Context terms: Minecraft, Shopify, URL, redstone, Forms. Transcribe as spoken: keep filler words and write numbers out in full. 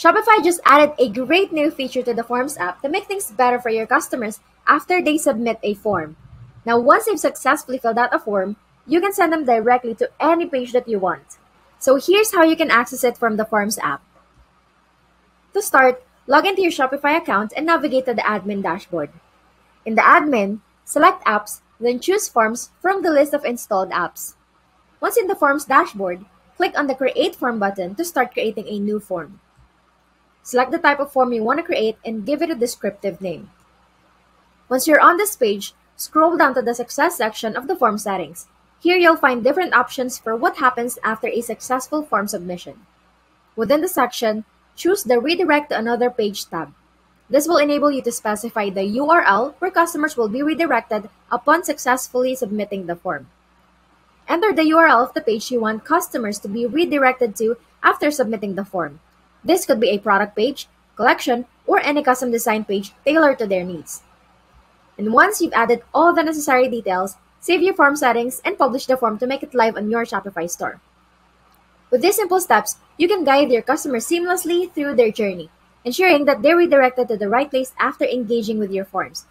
Shopify just added a great new feature to the Forms app to make things better for your customers after they submit a form. Now, once they've successfully filled out a form, you can send them directly to any page that you want. So here's how you can access it from the Forms app. To start, log into your Shopify account and navigate to the admin dashboard. In the admin, select apps, then choose Forms from the list of installed apps. Once in the Forms dashboard, click on the Create Form button to start creating a new form. Select the type of form you want to create and give it a descriptive name. Once you're on this page, scroll down to the Success section of the form settings. Here you'll find different options for what happens after a successful form submission. Within the section, choose the Redirect to Another Page tab. This will enable you to specify the U R L where customers will be redirected upon successfully submitting the form. Enter the U R L of the page you want customers to be redirected to after submitting the form. This could be a product page, collection, or any custom design page tailored to their needs. And once you've added all the necessary details, save your form settings and publish the form to make it live on your Shopify store. With these simple steps, you can guide your customers seamlessly through their journey, ensuring that they're redirected to the right place after engaging with your forms.